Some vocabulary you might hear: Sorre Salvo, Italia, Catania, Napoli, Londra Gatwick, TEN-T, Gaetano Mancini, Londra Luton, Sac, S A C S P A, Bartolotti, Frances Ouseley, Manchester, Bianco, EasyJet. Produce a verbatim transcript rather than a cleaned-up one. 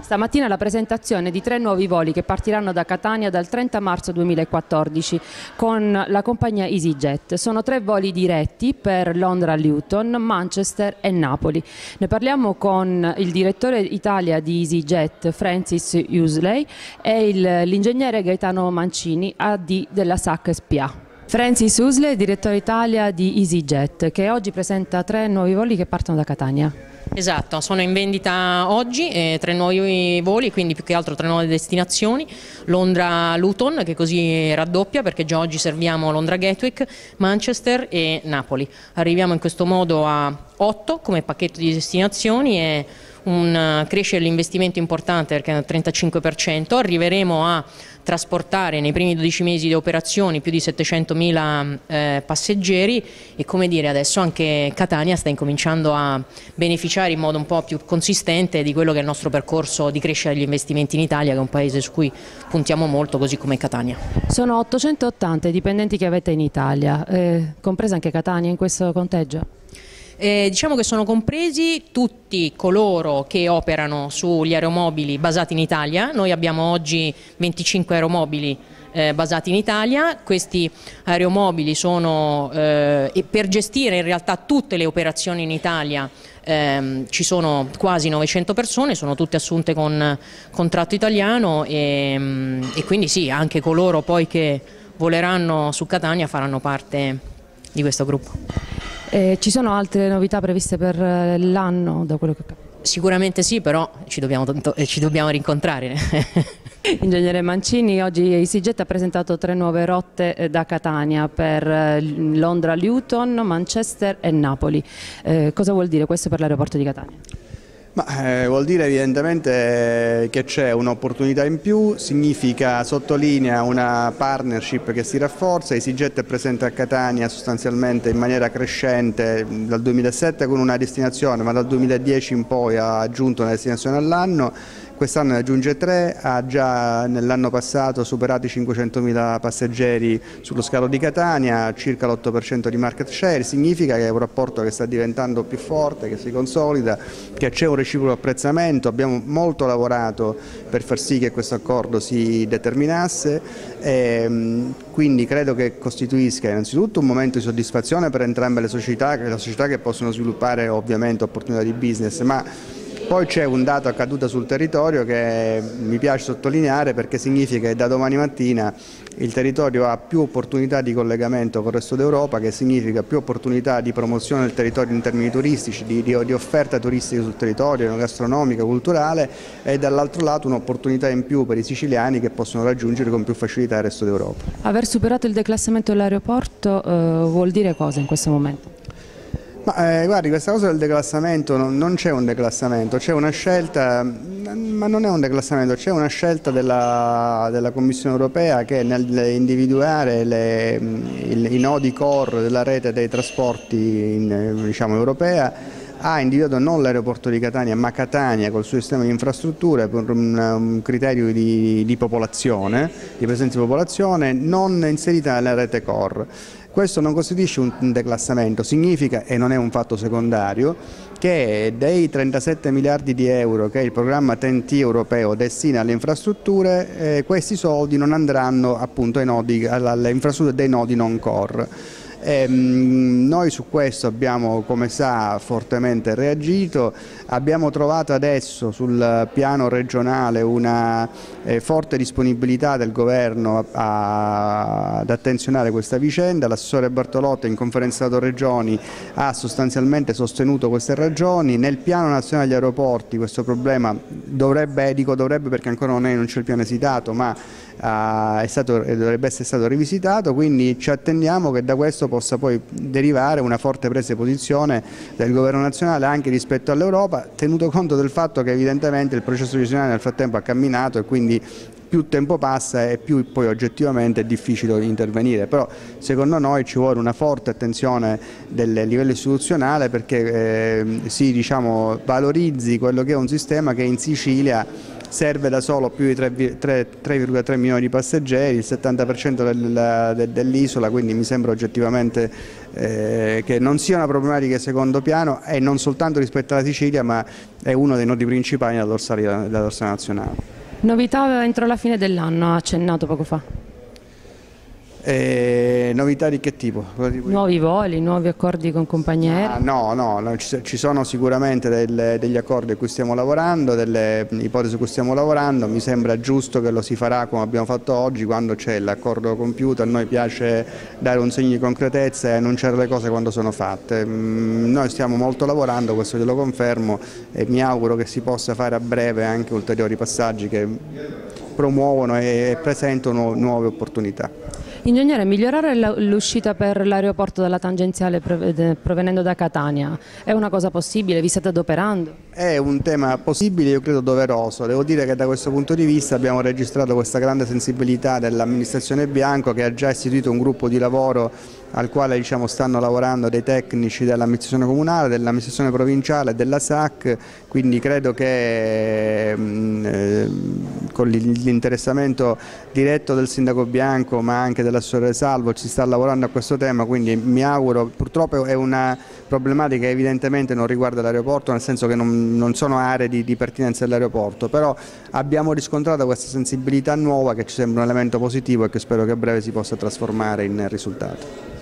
Stamattina la presentazione di tre nuovi voli che partiranno da Catania dal trenta marzo duemilaquattordici con la compagnia EasyJet. Sono tre voli diretti per Londra Luton, Manchester e Napoli. Ne parliamo con il direttore Italia di EasyJet, Frances Ouseley, e l'ingegnere Gaetano Mancini, A D della S A C S P A. Frances Ouseley, direttore Italia di EasyJet, che oggi presenta tre nuovi voli che partono da Catania. Esatto, sono in vendita oggi, eh, tre nuovi voli, quindi più che altro tre nuove destinazioni, Londra Luton, che così raddoppia perché già oggi serviamo Londra Gatwick, Manchester e Napoli. Arriviamo in questo modo a otto come pacchetto di destinazioni e un crescere l'investimento importante perché è al trentacinque per cento, arriveremo a trasportare nei primi dodici mesi di operazioni più di settecentomila eh, passeggeri e, come dire, adesso anche Catania sta incominciando a beneficiare in modo un po' più consistente di quello che è il nostro percorso di crescita degli investimenti in Italia, che è un paese su cui puntiamo molto, così come Catania. Sono ottocentottanta i dipendenti che avete in Italia, eh, compresa anche Catania in questo conteggio? Eh, diciamo che sono compresi tutti coloro che operano sugli aeromobili basati in Italia. Noi abbiamo oggi venticinque aeromobili eh, basati in Italia. Questi aeromobili sono, eh, e per gestire in realtà tutte le operazioni in Italia eh, ci sono quasi novecento persone, sono tutte assunte con contratto italiano e, e quindi sì, anche coloro poi che voleranno su Catania faranno parte di questo gruppo. Eh, ci sono altre novità previste per l'anno, da quello che ho capito? Sicuramente sì, però ci dobbiamo, tanto, eh, ci dobbiamo rincontrare. Ingegnere Mancini, oggi EasyJet ha presentato tre nuove rotte eh, da Catania per eh, Londra Luton, Manchester e Napoli. Eh, cosa vuol dire questo per l'aeroporto di Catania? Ma, eh, vuol dire evidentemente che c'è un'opportunità in più, significa, sottolinea una partnership che si rafforza. EasyJet è presente a Catania sostanzialmente in maniera crescente dal duemilasette con una destinazione, ma dal duemiladieci in poi ha aggiunto una destinazione all'anno. Quest'anno ne aggiunge tre, ha già nell'anno passato superato i cinquecentomila passeggeri sullo scalo di Catania, circa l'otto per cento di market share, significa che è un rapporto che sta diventando più forte, che si consolida, che c'è un reciproco apprezzamento. Abbiamo molto lavorato per far sì che questo accordo si determinasse e quindi credo che costituisca innanzitutto un momento di soddisfazione per entrambe le società, le società che possono sviluppare ovviamente opportunità di business, ma poi c'è un dato accaduto sul territorio che mi piace sottolineare perché significa che da domani mattina il territorio ha più opportunità di collegamento con il resto d'Europa, che significa più opportunità di promozione del territorio in termini turistici, di, di, di offerta turistica sul territorio, gastronomica, culturale, e dall'altro lato un'opportunità in più per i siciliani che possono raggiungere con più facilità il resto d'Europa. Aver superato il declassamento dell'aeroporto eh, vuol dire cosa in questo momento? Ma, eh, guardi, questa cosa del declassamento, non, non c'è un declassamento, c'è una scelta, ma non è un declassamento, c'è una scelta della, della Commissione europea che nell'individuare i nodi core della rete dei trasporti in, diciamo, europea ha individuato non l'aeroporto di Catania ma Catania col suo sistema di infrastrutture per un, un criterio di, di popolazione, di presenza di popolazione non inserita nella rete core. Questo non costituisce un declassamento, significa, e non è un fatto secondario, che dei trentasette miliardi di euro che il programma T E N T europeo destina alle infrastrutture, eh, questi soldi non andranno appunto ai nodi, alle infrastrutture dei nodi non core. Ehm, noi su questo abbiamo, come sa, fortemente reagito, abbiamo trovato adesso sul piano regionale una eh, forte disponibilità del governo a, a, ad attenzionare questa vicenda. L'assessore Bartolotti in conferenza Stato-Regioni ha sostanzialmente sostenuto queste ragioni. Nel piano nazionale degli aeroporti questo problema dovrebbe, dico dovrebbe perché ancora non c'è il piano esitato, ma Uh, è stato, dovrebbe essere stato rivisitato, quindi ci attendiamo che da questo possa poi derivare una forte presa di posizione del governo nazionale anche rispetto all'Europa, tenuto conto del fatto che evidentemente il processo decisionale nel frattempo ha camminato e quindi più tempo passa e più poi oggettivamente è difficile intervenire, però secondo noi ci vuole una forte attenzione del livello istituzionale perché eh, si diciamo, valorizzi quello che è un sistema che in Sicilia serve da solo più di tre virgola tre milioni di passeggeri, il settanta per cento del, dell'isola, quindi mi sembra oggettivamente eh, che non sia una problematica di secondo piano, e non soltanto rispetto alla Sicilia, ma è uno dei nodi principali della dorsale, della dorsale nazionale. Novità entro la fine dell'anno, ha accennato poco fa. Eh, novità di che tipo? tipo? Nuovi voli, nuovi accordi con compagnie aeree? No, no, no, ci sono sicuramente delle, degli accordi a cui stiamo lavorando, delle ipotesi a cui stiamo lavorando. Mi sembra giusto che lo si farà come abbiamo fatto oggi, quando c'è l'accordo compiuto. A noi piace dare un segno di concretezza e annunciare le cose quando sono fatte. Mm, noi stiamo molto lavorando, questo glielo confermo, e mi auguro che si possa fare a breve anche ulteriori passaggi che promuovono e presentano nuove opportunità. Ingegnere, migliorare l'uscita per l'aeroporto dalla tangenziale provenendo da Catania è una cosa possibile? Vi state adoperando? È un tema possibile, io credo doveroso. Devo dire che da questo punto di vista abbiamo registrato questa grande sensibilità dell'amministrazione Bianco, che ha già istituito un gruppo di lavoro al quale, diciamo, stanno lavorando dei tecnici dell'amministrazione comunale, dell'amministrazione provinciale e della S A C, quindi credo che eh, con l'interessamento diretto del sindaco Bianco ma anche della Sorre Salvo si sta lavorando a questo tema, quindi mi auguro, purtroppo è una problematica che evidentemente non riguarda l'aeroporto, nel senso che non, non sono aree di, di pertinenza dell'aeroporto, però abbiamo riscontrato questa sensibilità nuova che ci sembra un elemento positivo e che spero che a breve si possa trasformare in risultato.